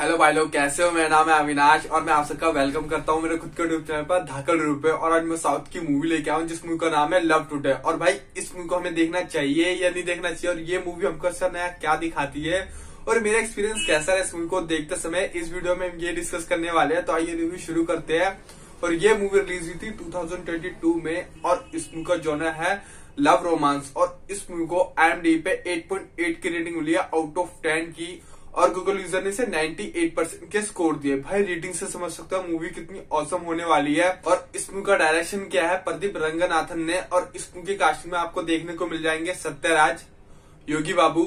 Hello भाई लोग, कैसे हो? मेरा नाम है अविनाश और मैं आप सबका वेलकम करता हूँ मेरे खुद के यूट्यूब चैनल पर धाकड़ रूप पे। और आज मैं साउथ की मूवी लेके आऊँ जिस मूवी का नाम है लव टुडे। और भाई इस मूवी को हमें देखना चाहिए या नहीं देखना चाहिए, और ये मूवी हमको सर नया क्या दिखाती है और मेरा एक्सपीरियंस कैसा है इस मूवी को देखते समय, इस वीडियो में हम ये डिस्कस करने वाले हैं। तो आइए रिव्यू शुरू करते हैं। और ये मूवी रिलीज हुई थी 2022 में और इस मूवी का जॉनर है लव रोमांस। और इस मूवी को IMDb पे 8.8 की रेटिंग मिली है आउट ऑफ 10 की, और गूगल यूजर ने इसे 98% के स्कोर दिए। भाई रेटिंग से समझ सकता हूँ मूवी कितनी औसम होने वाली है। और इस मूवी का डायरेक्शन किया है प्रदीप रंगनाथन ने। और इस मूवी के कास्टिंग में आपको देखने को मिल जाएंगे सत्यराज, योगी बाबू,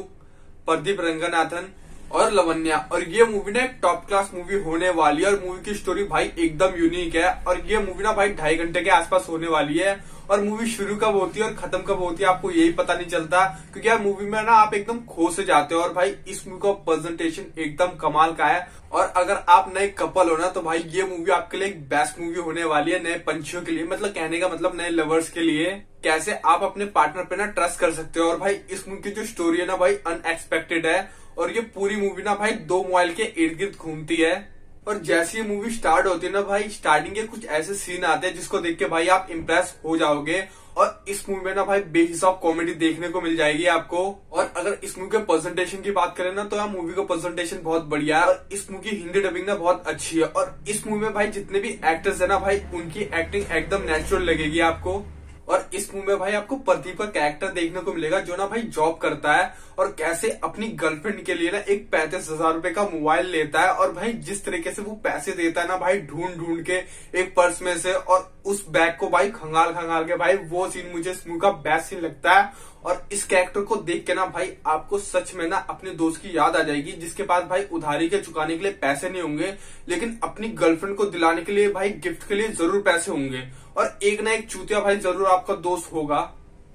प्रदीप रंगनाथन और लवन्या। और ये मूवी ना एक टॉप क्लास मूवी होने वाली है। और मूवी की स्टोरी भाई एकदम यूनिक है। और ये मूवी ना भाई 2.5 घंटे के आसपास होने वाली है। और मूवी शुरू कब होती है और खत्म कब होती है आपको यही पता नहीं चलता, क्योंकि यार मूवी में ना आप एकदम खो से जाते हो। और भाई इस मूवी का प्रेजेंटेशन एकदम कमाल का है। और अगर आप नए कपल हो ना तो भाई ये मूवी आपके लिए एक बेस्ट मूवी होने वाली है, नए पंछियों के लिए, मतलब कहने का मतलब नए लवर्स के लिए, कैसे आप अपने पार्टनर पे ना ट्रस्ट कर सकते हो। और भाई इस मूवी की जो स्टोरी है ना भाई अनएक्सपेक्टेड है। और ये पूरी मूवी ना भाई 2 मोबाइल के इर्द गिर्द घूमती है। और जैसी ये मूवी स्टार्ट होती है ना भाई स्टार्टिंग के कुछ ऐसे सीन आते हैं जिसको देख के भाई आप इम्प्रेस हो जाओगे। और इस मूवी में ना भाई बेहिसाब कॉमेडी देखने को मिल जाएगी आपको। और अगर इस मूवी के प्रेजेंटेशन की बात करें ना तो यार मूवी का प्रेजेंटेशन बहुत बढ़िया है। और इस मूवी की हिंदी डबिंग ना बहुत अच्छी है। और इस मूवी में भाई जितने भी एक्टर्स है ना भाई उनकी एक्टिंग एकदम नेचुरल लगेगी आपको। और इस मूवी में भाई आपको प्रदीप का कैरेक्टर देखने को मिलेगा जो ना भाई जॉब करता है और कैसे अपनी गर्लफ्रेंड के लिए ना एक 35,000 रुपए का मोबाइल लेता है। और भाई जिस तरीके से वो पैसे देता है ना भाई ढूंढ के एक पर्स में से, और उस बैग को भाई खंगाल के, भाई वो सीन मुझे इस मूवी का बेस्ट सीन लगता है। और इस कैरेक्टर को देख के ना भाई आपको सच में ना अपने दोस्त की याद आ जाएगी जिसके पास भाई उधारी के चुकाने के लिए पैसे नहीं होंगे, लेकिन अपनी गर्लफ्रेंड को दिलाने के लिए भाई गिफ्ट के लिए जरूर पैसे होंगे। और एक ना एक चूतिया भाई जरूर आपका दोस्त होगा।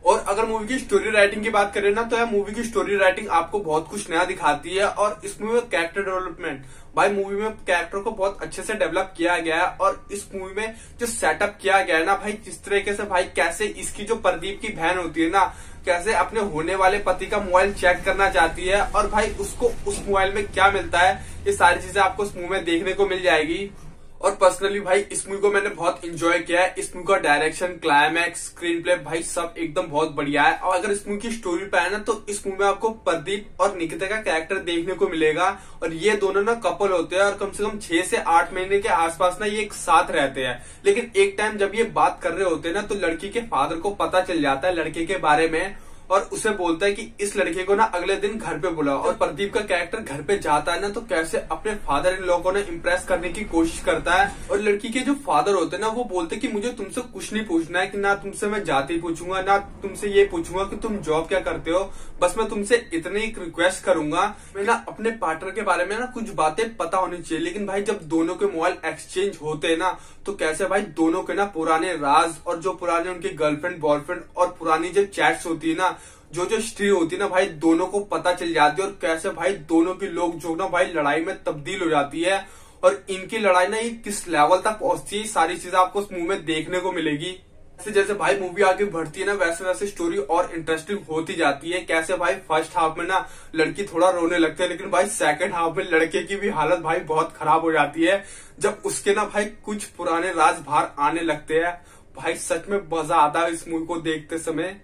और अगर मूवी की स्टोरी राइटिंग की बात करें ना तो यार मूवी की स्टोरी राइटिंग आपको बहुत कुछ नया दिखाती है। और इस मूवी में कैरेक्टर डेवलपमेंट, भाई मूवी में कैरेक्टर को बहुत अच्छे से डेवलप किया गया है। और इस मूवी में जो सेटअप किया गया है ना भाई जिस तरीके से भाई कैसे इसकी जो प्रदीप की बहन होती है ना कैसे अपने होने वाले पति का मोबाइल चेक करना चाहती है, और भाई उसको उस मोबाइल में क्या मिलता है, ये सारी चीजें आपको इस मूवी में देखने को मिल जाएगी। और पर्सनली भाई इस मूवी को मैंने बहुत एंजॉय किया है। इस मूवी का डायरेक्शन, क्लाइमैक्स, स्क्रीन प्ले भाई सब एकदम बहुत बढ़िया है। और अगर इस मूवी की स्टोरी पे आए ना तो इस मूवी में आपको प्रदीप और निकिता का कैरेक्टर देखने को मिलेगा। और ये दोनों ना कपल होते हैं और कम से कम 6 से 8 महीने के आसपास ना ये एक साथ रहते हैं। लेकिन एक टाइम जब ये बात कर रहे होते हैं ना तो लड़की के फादर को पता चल जाता है लड़के के बारे में, और उसे बोलता है कि इस लड़के को ना अगले दिन घर पे बुलाओ। और प्रदीप का कैरेक्टर घर पे जाता है ना तो कैसे अपने फादर इन लोगों को ना इम्प्रेस करने की कोशिश करता है। और लड़की के जो फादर होते हैं ना वो बोलते हैं कि मुझे तुमसे कुछ नहीं पूछना है, कि ना तुमसे मैं जाति पूछूंगा, ना तुमसे ये पूछूंगा कि तुम जॉब क्या करते हो, बस मैं तुमसे इतनी एक रिक्वेस्ट करूंगा, मैं ना अपने पार्टनर के बारे में ना कुछ बातें पता होनी चाहिए। लेकिन भाई जब दोनों के मोबाइल एक्सचेंज होते है ना तो कैसे भाई दोनों के ना पुराने राज और जो पुराने उनके गर्लफ्रेंड बॉयफ्रेंड और पुरानी जो चैट्स होती है ना, जो जो हिस्ट्री होती है ना भाई दोनों को पता चल जाती है। और कैसे भाई दोनों की लोग जो ना भाई लड़ाई में तब्दील हो जाती है, और इनकी लड़ाई ना ये किस लेवल तक पहुंचती है, सारी चीजें आपको इस मूवी में देखने को मिलेगी। जैसे भाई मूवी आगे बढ़ती है ना वैसे वैसे स्टोरी और इंटरेस्टिंग होती जाती है। कैसे भाई फर्स्ट हाफ में ना लड़की थोड़ा रोने लगती है, लेकिन भाई सेकंड हाफ में लड़के की भी हालत भाई बहुत खराब हो जाती है जब उसके ना भाई कुछ पुराने राज बाहर आने लगते हैं। भाई सच में मजा आता है इस मूवी को देखते समय।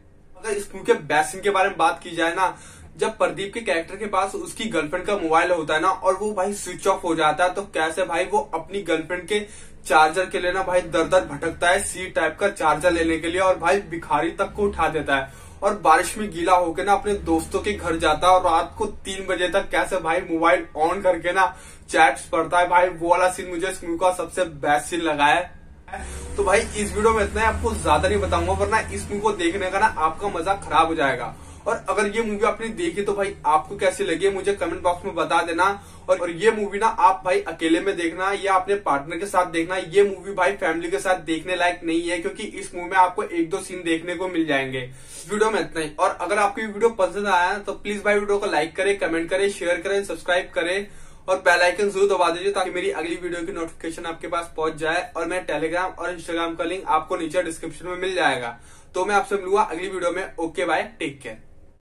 अगर इस मूवी के बेस्ट सीन के बारे में बात की जाए ना, जब प्रदीप के कैरेक्टर के पास उसकी गर्लफ्रेंड का मोबाइल होता है ना और वो भाई स्विच ऑफ हो जाता है, तो कैसे भाई वो अपनी गर्लफ्रेंड के चार्जर के लिए ना भाई दर दर भटकता है सी टाइप का चार्जर लेने के लिए, और भाई भिखारी तक को उठा देता है। और बारिश में गीला होकर ना अपने दोस्तों के घर जाता है और रात को 3 बजे तक कैसे भाई मोबाइल ऑन करके ना चैट्स पढ़ता है। भाई वो वाला सीन मुझे इस मूवी का सबसे बेस्ट सीन लगा है। तो भाई इस वीडियो में इतना ही, आपको ज्यादा नहीं बताऊंगा वरना इस मूवी को देखने का ना आपका मजा खराब हो जाएगा। और अगर ये मूवी आपने देखी तो भाई आपको कैसी लगी मुझे कमेंट बॉक्स में बता देना। और ये मूवी ना आप भाई अकेले में देखना या अपने पार्टनर के साथ देखना। ये मूवी भाई फैमिली के साथ देखने लायक नहीं है, क्योंकि इस मूवी में आपको 1-2 सीन देखने को मिल जाएंगे। इस वीडियो में इतना ही। और अगर आपको ये वीडियो पसंद आया तो प्लीज भाई वीडियो को लाइक करे, कमेंट करे, शेयर करे, सब्सक्राइब करे और बेल आइकन जरूर दबा दीजिए ताकि मेरी अगली वीडियो की नोटिफिकेशन आपके पास पहुंच जाए। और मेरा टेलीग्राम और इंस्टाग्राम का लिंक आपको नीचे डिस्क्रिप्शन में मिल जाएगा। तो मैं आपसे मिलूंगा अगली वीडियो में। Okay bye, take care.